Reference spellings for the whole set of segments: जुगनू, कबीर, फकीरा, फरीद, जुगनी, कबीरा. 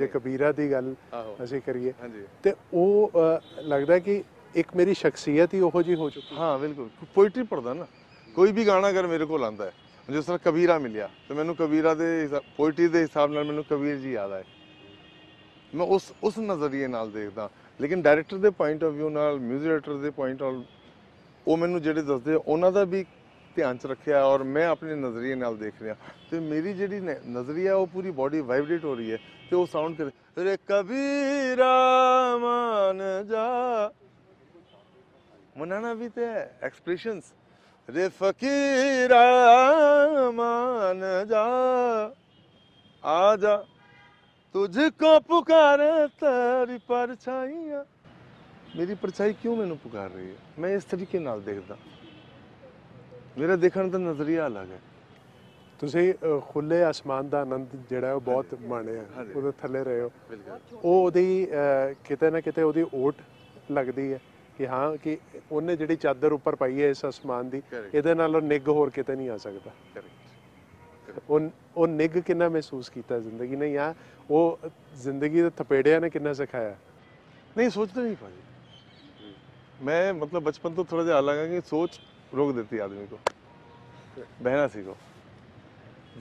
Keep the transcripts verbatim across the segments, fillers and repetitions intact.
जे कबीरा की गल असीं करिए ते ओह लगता है कि एक मेरी शख्सियत ही ओहो जी हो चुकी। हाँ बिल्कुल, पोइट्री पढ़ता ना, कोई भी गाना अगर मेरे को आता है जिस तरह कबीरा मिलिया तो मैं कबीरा के हिसाब पोइट्री के हिसाब नाल मैं कबीर जी याद आए, मैं उस उस नज़रिए नाल देखदा। लेकिन डायरैक्टर के पॉइंट ऑफ व्यू नाल म्यूजिक डायरैक्टर के पॉइंट ऑफ वो मैंने जेडे दसदे उन्हों का भी ध्यान च रखा और मैं अपने नज़रिए नाल देख रहा तो मेरी जी नज़रिया वो पूरी बॉडी वाइब्रेट हो रही है तो वो साउंड करे रे कबीरा मान जा मनाना भी तो है एक्सप्रेशंस रे फकीरा मान जा आ जा तुझको पुकारे तेरी परछाइयां। मेरी परछाई क्यों मैनू पुकार रही है, मैं इस तरीके नाल देखदा, मेरा देखने का नज़रिया अलग है। तुसीं खुले आसमान का आनंद जिहड़ा बहुत माणिया, उहदे थले रहे हो, ओहदी किते ना किते ओहदी ओट लगदी है कि हाँ कि उन्हें जिहड़ी चादर उपर पाई है इस आसमान की इहदे नाल निग होर किते नहीं आ सकदा। उन उन निग कितना महसूस किया जिंदगी ने या वो जिंदगी के थपेड़िया ने कितना सिखाया नहीं सोचते नहीं पाजी। मैं मतलब बचपन तो थोड़ा जा अलग है कि सोच रोक देती आदमी को, बहना सीखो,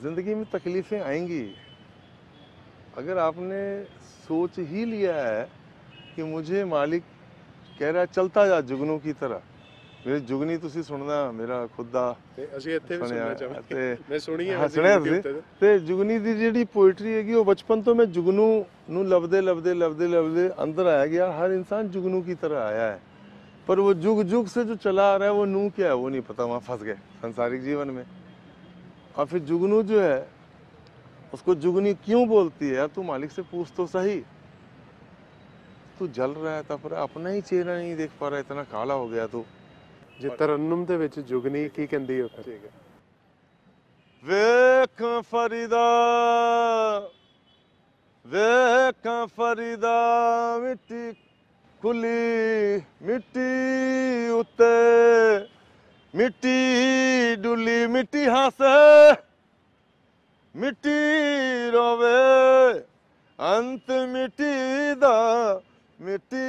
जिंदगी में तकलीफें आएंगी। अगर आपने सोच ही लिया है कि मुझे मालिक कह रहा है चलता जा जुगनू की तरह, मेरी जुगनी तुसी सुनना मेरा खुद का जुगनी की जी पोइट्री हैगी वो बचपन तो मैं जुगनू नूं लभदे लभदे लभदे लभदे अंदर आया गया। हर इंसान जुगनू की तरह आया है पर वो जुग जुग से जो चला आ रहा है वो नू क्या है वो नहीं पता, वहाँ फंस गए सांसारिक जीवन में। और फिर जुगनू जो है उसको जुगनी क्यों बोलती है, तू मालिक से पूछ तो सही, तू जल रहा है तब अपना ही चेहरा नहीं देख पा रहा, इतना काला हो गया तू। जे तरन्नुम दे विच जुगनी की कहंदी है ठीक है वेख फरीदा वेख फरीदा मिट्टी खुली मिट्टी उत्ते मिट्टी डुली मिट्टी हसे मिट्टी रोवे अंत मिट्टी दा मिट्टी